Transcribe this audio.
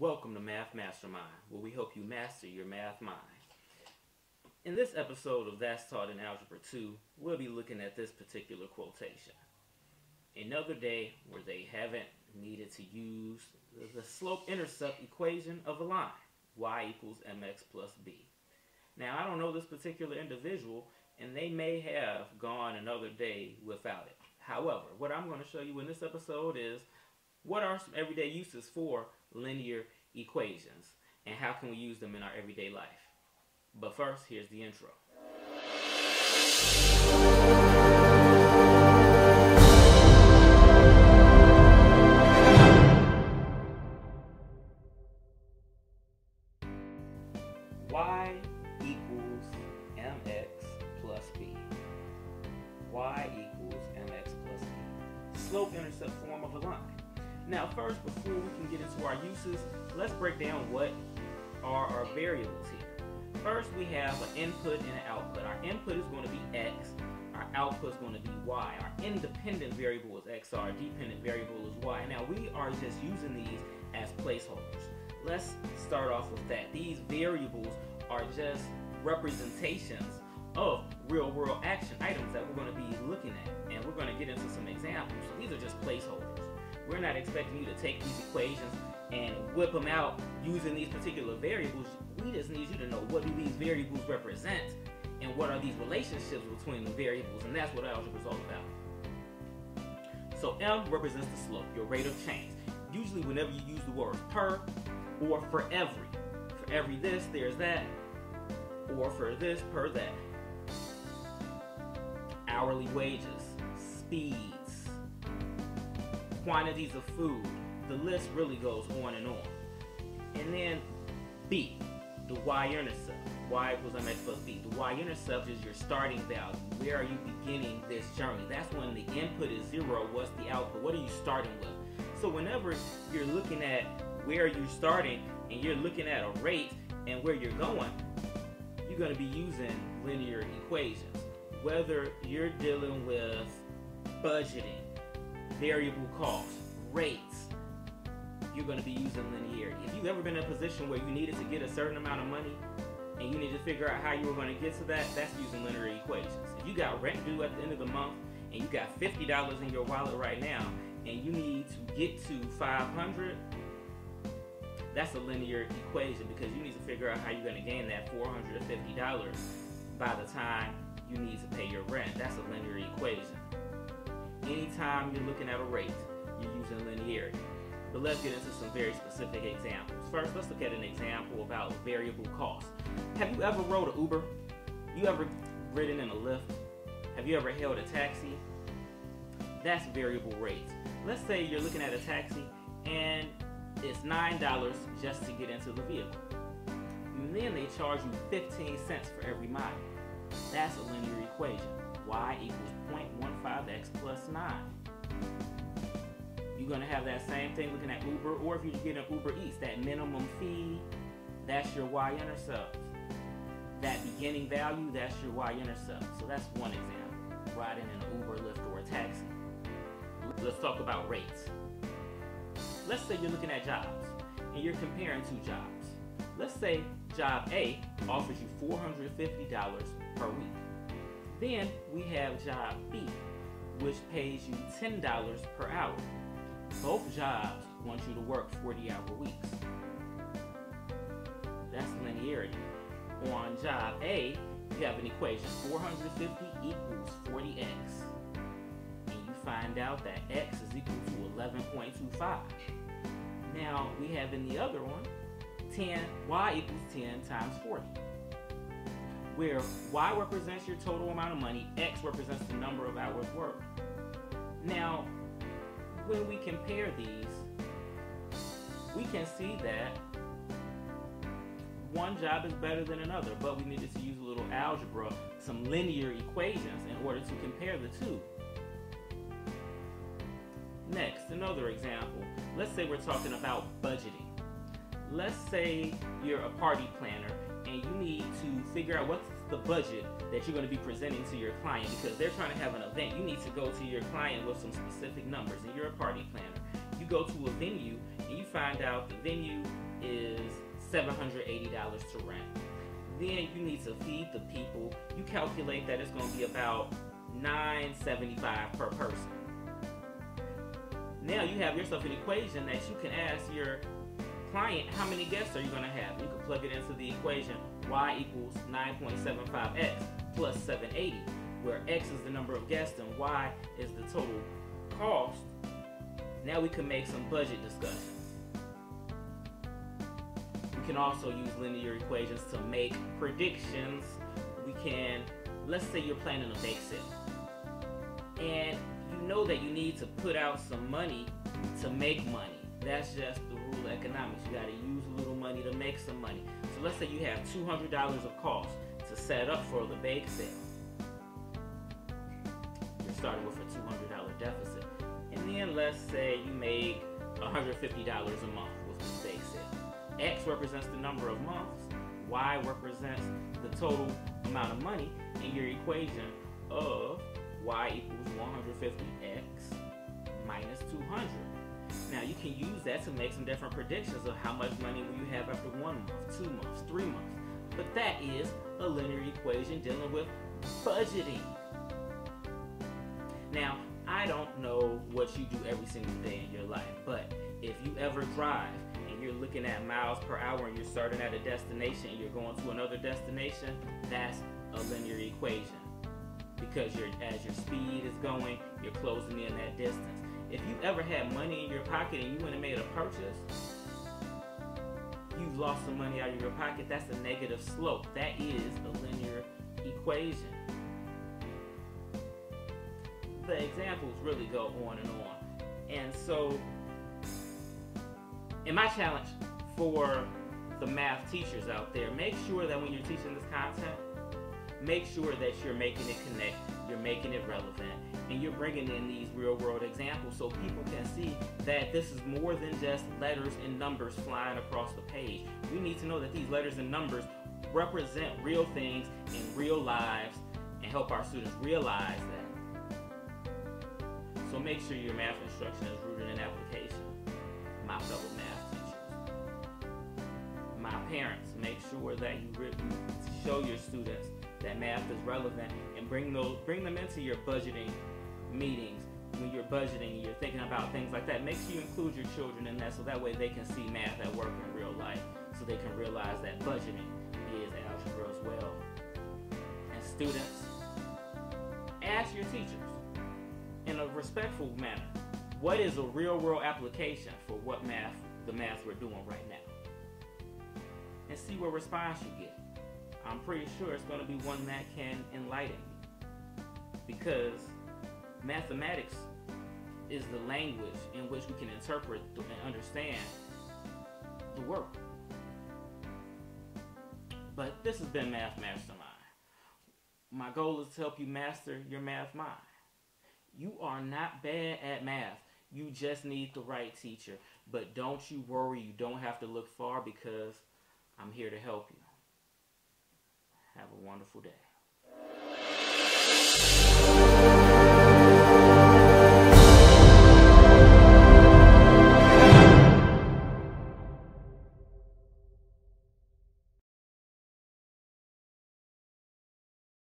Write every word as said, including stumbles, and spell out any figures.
Welcome to Math Mastermind, where we help you master your math mind. In this episode of That's Taught in Algebra two, we'll be looking at this particular quotation. Another day where they haven't needed to use the slope-intercept equation of a line, y equals m x plus b. Now, I don't know this particular individual, and they may have gone another day without it. However, what I'm going to show you in this episode is what are some everyday uses for linear equations, and how can we use them in our everyday life. But first, here's the intro. y equals m x plus b. y equals m x plus b. Slope-intercept form of a line. Now first, before we can get into our uses, let's break down what are our variables here. First, we have an input and an output. Our input is going to be x, our output is going to be y. Our independent variable is x, our dependent variable is y. Now we are just using these as placeholders. Let's start off with that. These variables are just representations of real-world action items that we're going to be looking at, and we're going to get into some examples. So these are just placeholders. We're not expecting you to take these equations and whip them out using these particular variables. We just need you to know, what do these variables represent, and what are these relationships between the variables, and that's what algebra is all about. So m represents the slope, your rate of change. Usually whenever you use the word per or for every, for every this, there's that, or for this, per that. Hourly wages, speeds, quantities of food, the list really goes on and on. And then b, the y-intercept, y equals m x plus b. The y-intercept is your starting value. Where are you beginning this journey? That's when the input is zero. What's the output? What are you starting with? So whenever you're looking at where you're starting and you're looking at a rate and where you're going, you're going to be using linear equations. Whether you're dealing with budgeting, variable costs, rates, you're going to be using linearity. If you've ever been in a position where you needed to get a certain amount of money and you need to figure out how you were going to get to that, that's using linear equations. If you got rent due at the end of the month and you got fifty dollars in your wallet right now and you need to get to five hundred, that's a linear equation, because you need to figure out how you're going to gain that four hundred fifty dollars by the time you need to pay your rent. That's a linear equation. Anytime you're looking at a rate, you're using linearity. But let's get into some very specific examples. First, let's look at an example about variable cost. Have you ever rode an Uber? You ever ridden in a Lyft? Have you ever hailed a taxi? That's variable rates. Let's say you're looking at a taxi and it's nine dollars just to get into the vehicle. And then they charge you fifteen cents for every mile. That's a linear equation. y equals zero point one five x plus nine. You're going to have that same thing looking at Uber, or if you get an Uber Eats, that minimum fee, that's your y-intercept. That beginning value, that's your y-intercept. So that's one example, riding in an Uber, Lyft, or a taxi. Let's talk about rates. Let's say you're looking at jobs, and you're comparing two jobs. Let's say job A offers you four hundred fifty dollars per week. Then we have job B, which pays you ten dollars per hour. Both jobs want you to work forty hour weeks. That's linearity. On job A, you have an equation, four hundred fifty equals forty x. And you find out that x is equal to eleven point two five. Now we have in the other one, ten, y equals ten times forty. Where y represents your total amount of money, x represents the number of hours worked. Now, when we compare these, we can see that one job is better than another, but we needed to use a little algebra, some linear equations, in order to compare the two. Next, another example. Let's say we're talking about budgeting. Let's say you're a party planner and you need to figure out what's the budget that you're going to be presenting to your client, because they're trying to have an event. You need to go to your client with some specific numbers, and you're a party planner. You go to a venue, and you find out the venue seven hundred eighty dollars to rent. Then you need to feed the people. You calculate that it's going to be about nine seventy-five per person. Now you have yourself an equation that you can ask your client, how many guests are you going to have? You can plug it into the equation y equals nine point seven five x plus seven eighty, where x is the number of guests and y is the total cost. Now we can make some budget discussions. We can also use linear equations to make predictions. We can, let's say you're planning a bake sale, and you know that you need to put out some money to make money. That's just the rule of economics. You got to use a little money to make some money. So let's say you have two hundred dollars of cost to set up for the bake sale. You're starting with a two hundred dollar deficit. And then let's say you make one hundred fifty dollars a month with this bake sale. X represents the number of months. Y represents the total amount of money in your equation of y equals one hundred fifty x minus two hundred. Now you can use that to make some different predictions of how much money will you have after one month, two months, three months. But that is a linear equation dealing with budgeting. Now, I don't know what you do every single day in your life, but if you ever drive and you're looking at miles per hour and you're starting at a destination and you're going to another destination, that's a linear equation. Because you're, as your speed is going, you're closing in that distance. If you ever had money in your pocket and you went and made a purchase, you've lost some money out of your pocket. That's a negative slope. That is a linear equation. The examples really go on and on. And so, and my challenge for the math teachers out there, make sure that when you're teaching this content, make sure that you're making it connect, you're making it relevant, and you're bringing in these real-world examples so people can see that this is more than just letters and numbers flying across the page. We need to know that these letters and numbers represent real things in real lives and help our students realize that. So make sure your math instruction is rooted in application. My fellow math teachers, my parents, make sure that you show your students that math is relevant, and bring those, bring them into your budgeting meetings. When you're budgeting and you're thinking about things like that, make sure you include your children in that so that way they can see math at work in real life, so they can realize that budgeting is algebra as well. And students, ask your teachers in a respectful manner, what is a real-world application for what math, the math we're doing right now? And see what response you get. I'm pretty sure it's going to be one that can enlighten me, because mathematics is the language in which we can interpret and understand the world. But this has been Math Mastermind. My goal is to help you master your math mind. You are not bad at math. You just need the right teacher. But don't you worry. You don't have to look far, because I'm here to help you. Have a wonderful day.